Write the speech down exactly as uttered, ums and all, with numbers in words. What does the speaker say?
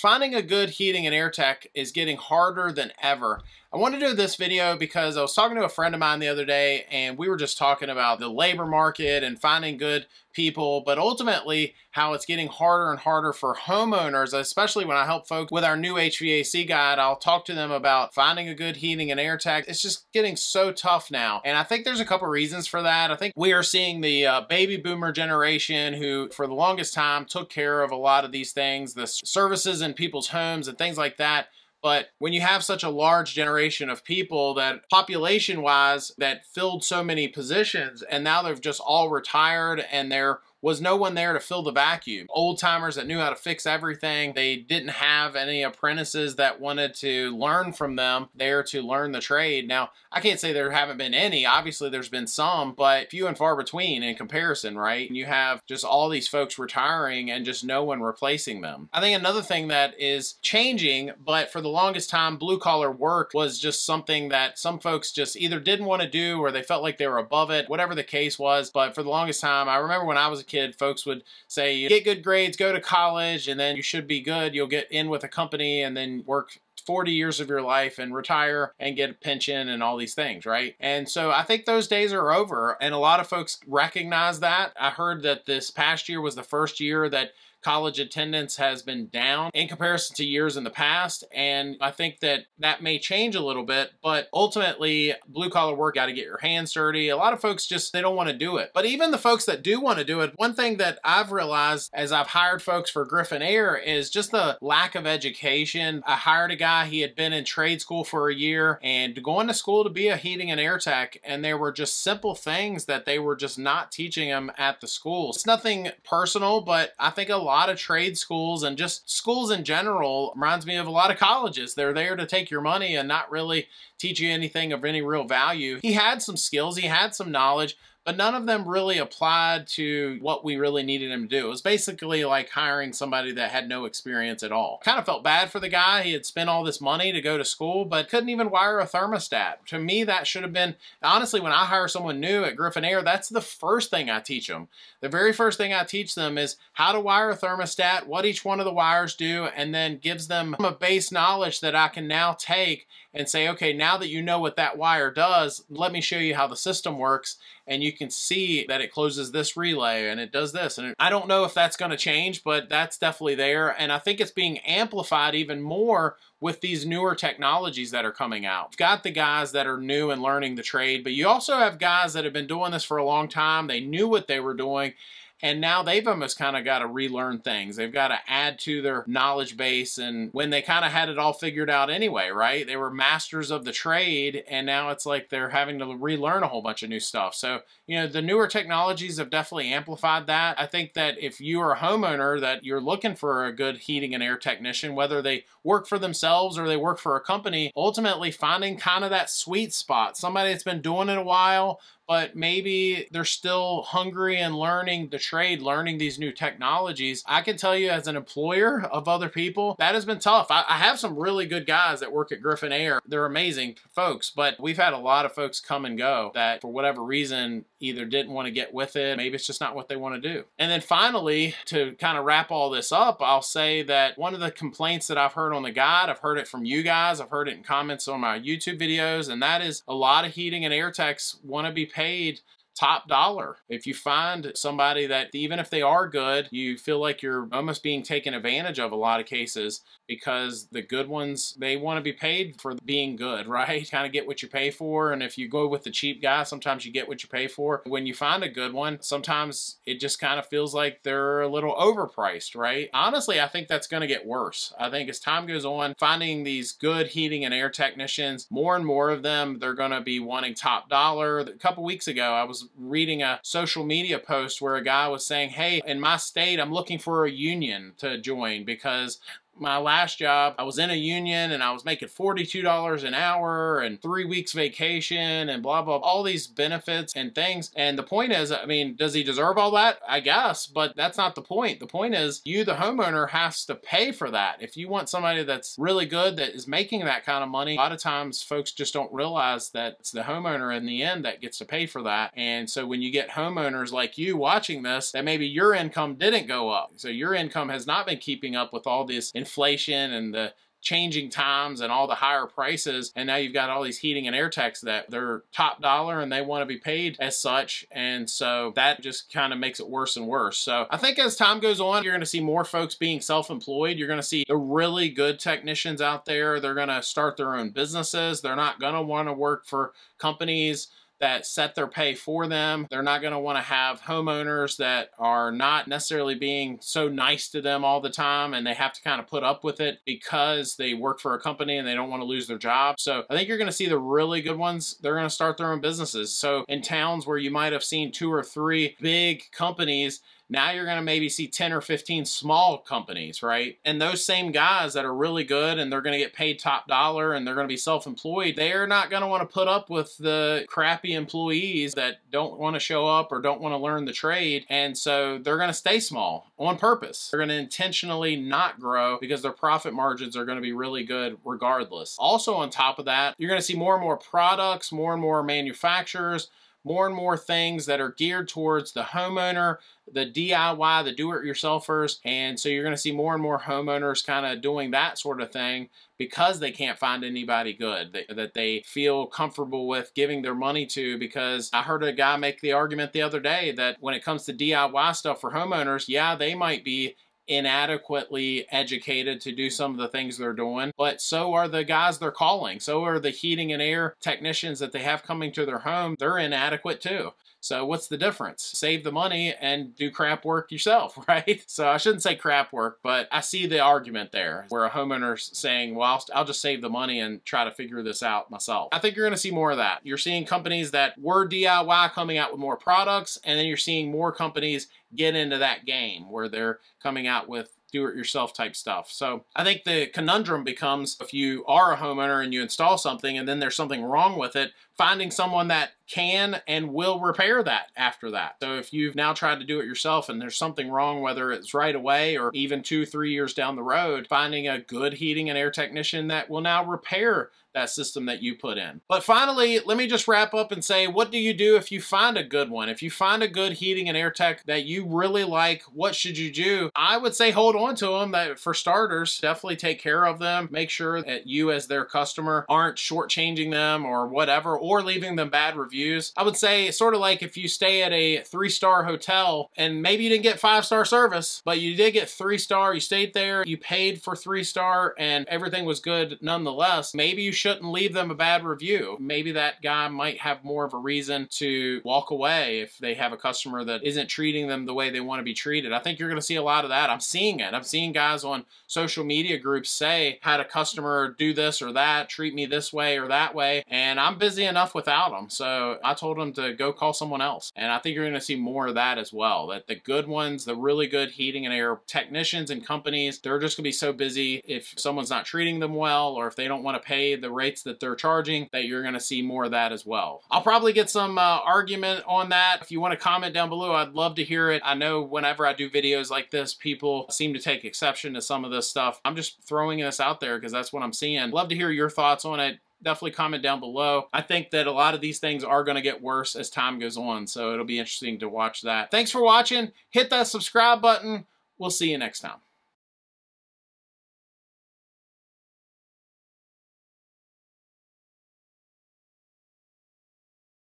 Finding a good heating and air tech is getting harder than ever. I want to do this video because I was talking to a friend of mine the other day, and we were just talking about the labor market and finding good people, but ultimately how it's getting harder and harder for homeowners, especially when I help folks with our new H V A C guide. I'll talk to them about finding a good heating and air tech. It's just getting so tough now, and I think there's a couple reasons for that. I think we are seeing the uh, baby boomer generation, who for the longest time took care of a lot of these things, the services in people's homes and things like that. But when you have such a large generation of people that population-wise that filled so many positions, and now they've just all retired and they're was no one there to fill the vacuum. Old timers that knew how to fix everything. They didn't have any apprentices that wanted to learn from them there to learn the trade. Now, I can't say there haven't been any. Obviously, there's been some, but few and far between in comparison, right? And you have just all these folks retiring and just no one replacing them. I think another thing that is changing, but for the longest time, blue collar work was just something that some folks just either didn't want to do or they felt like they were above it, whatever the case was. But for the longest time, I remember when I was a kid, folks would say, you get good grades, go to college, and then you should be good. You'll get in with a company and then work forty years of your life and retire and get a pension and all these things, right? And so I think those days are over, and a lot of folks recognize that. I heard that this past year was the first year that college attendance has been down in comparison to years in the past, and I think that that may change a little bit, but ultimately blue collar work, got to get your hands dirty. A lot of folks just, they don't want to do it. But even the folks that do want to do it, one thing that I've realized as I've hired folks for Griffin Air is just the lack of education. I hired a guy, he had been in trade school for a year and going to school to be a heating and air tech, and there were just simple things that they were just not teaching him at the school. It's nothing personal, but I think a lot A lot of trade schools and just schools in general reminds me of a lot of colleges. They're there to take your money and not really teach you anything of any real value. He had some skills, he had some knowledge, but none of them really applied to what we really needed him to do. It was basically like hiring somebody that had no experience at all. Kind of felt bad for the guy. He had spent all this money to go to school, but couldn't even wire a thermostat. To me, that should have been, honestly, when I hire someone new at Griffin Air, that's the first thing I teach them. The very first thing I teach them is how to wire a thermostat, what each one of the wires do, and then gives them a base knowledge that I can now take and say, okay, now that you know what that wire does, let me show you how the system works. And you can see that it closes this relay and it does this. And it, I don't know if that's going to change, but that's definitely there. And I think it's being amplified even more with these newer technologies that are coming out. You've got the guys that are new and learning the trade, but you also have guys that have been doing this for a long time. They knew what they were doing, and now they've almost kind of got to relearn things. They've got to add to their knowledge base, and when they kind of had it all figured out anyway, right? They were masters of the trade, and now it's like they're having to relearn a whole bunch of new stuff. So, you know, the newer technologies have definitely amplified that. I think that if you are a homeowner that you're looking for a good heating and air technician, whether they work for themselves or they work for a company, ultimately finding kind of that sweet spot, somebody that's been doing it a while, but maybe they're still hungry and learning the trade, learning these new technologies. I can tell you as an employer of other people, that has been tough. I, I have some really good guys that work at Griffin Air. They're amazing folks, but we've had a lot of folks come and go that for whatever reason, either didn't want to get with it, maybe it's just not what they want to do. And then finally, to kind of wrap all this up, I'll say that one of the complaints that I've heard on the guide, I've heard it from you guys, I've heard it in comments on my YouTube videos, and that is a lot of heating and air techs want to be paid paid top dollar. If you find somebody that, even if they are good, you feel like you're almost being taken advantage of a lot of cases, because the good ones, they want to be paid for being good, right? Kind of get what you pay for. And if you go with the cheap guy, sometimes you get what you pay for. When you find a good one, sometimes it just kind of feels like they're a little overpriced, right? Honestly, I think that's going to get worse. I think as time goes on, finding these good heating and air technicians, more and more of them, they're going to be wanting top dollar. A couple weeks ago, I was reading a social media post where a guy was saying, hey, in my state, I'm looking for a union to join, because my last job, I was in a union and I was making forty-two dollars an hour and three weeks vacation and blah, blah, all these benefits and things. And the point is, I mean, does he deserve all that? I guess, but that's not the point. The point is you, the homeowner, has to pay for that. If you want somebody that's really good, that is making that kind of money, a lot of times folks just don't realize that it's the homeowner in the end that gets to pay for that. And so when you get homeowners like you watching this, that maybe your income didn't go up. So your income has not been keeping up with all this inflation inflation and the changing times and all the higher prices, and now you've got all these heating and air techs that they're top dollar and they want to be paid as such, and so that just kind of makes it worse and worse. So I think as time goes on, you're going to see more folks being self-employed. You're going to see the really good technicians out there. They're going to start their own businesses. They're not going to want to work for companies that set their pay for them. They're not gonna wanna have homeowners that are not necessarily being so nice to them all the time, and they have to kind of put up with it because they work for a company and they don't wanna lose their job. So I think you're gonna see the really good ones, they're gonna start their own businesses. So in towns where you might have seen two or three big companies, now you're gonna maybe see ten or fifteen small companies, right? And those same guys that are really good and they're gonna get paid top dollar and they're gonna be self-employed, they're not gonna wanna put up with the crappy employees that don't wanna show up or don't wanna learn the trade. And so they're gonna stay small on purpose. They're gonna intentionally not grow because their profit margins are gonna be really good regardless. Also on top of that, you're gonna see more and more products, more and more manufacturers, more and more things that are geared towards the homeowner, the D I Y, the do-it-yourselfers. And so you're going to see more and more homeowners kind of doing that sort of thing because they can't find anybody good that, that they feel comfortable with giving their money to. Because I heard a guy make the argument the other day that when it comes to D I Y stuff for homeowners, yeah, they might be inadequately educated to do some of the things they're doing, but so are the guys they're calling. So are the heating and air technicians that they have coming to their home. They're inadequate too. So what's the difference? Save the money and do crap work yourself, right? So I shouldn't say crap work, but I see the argument there where a homeowner's saying, well, I'll just save the money and try to figure this out myself. I think you're gonna see more of that. You're seeing companies that were D I Y coming out with more products, and then you're seeing more companies get into that game where they're coming out with do-it-yourself type stuff. So I think the conundrum becomes, if you are a homeowner and you install something and then there's something wrong with it, finding someone that can and will repair that after that. So if you've now tried to do it yourself and there's something wrong, whether it's right away or even two, three years down the road, finding a good heating and air technician that will now repair that system that you put in. But finally, let me just wrap up and say, what do you do if you find a good one? If you find a good heating and air tech that you really like, what should you do? I would say hold on to them. That for starters, definitely take care of them. Make sure that you as their customer aren't shortchanging them or whatever, or leaving them bad reviews. I would say sort of like if you stay at a three-star hotel and maybe you didn't get five-star service, but you did get three-star, you stayed there, you paid for three-star and everything was good nonetheless, maybe you shouldn't leave them a bad review. Maybe that guy might have more of a reason to walk away if they have a customer that isn't treating them the way they want to be treated. I think you're going to see a lot of that. I'm seeing it. I'm seeing guys on social media groups say, had a customer do this or that, treat me this way or that way, and I'm busy enough without them. So I told them to go call someone else. And I think you're going to see more of that as well, that the good ones, the really good heating and air technicians and companies, they're just going to be so busy if someone's not treating them well or if they don't want to pay the rates that they're charging, that you're going to see more of that as well. I'll probably get some uh, argument on that. If you want to comment down below, I'd love to hear it. I know whenever I do videos like this, people seem to take exception to some of this stuff. I'm just throwing this out there because that's what I'm seeing. Love to hear your thoughts on it. Definitely comment down below. I think that a lot of these things are going to get worse as time goes on, so it'll be interesting to watch that. Thanks for watching. Hit that subscribe button. We'll see you next time.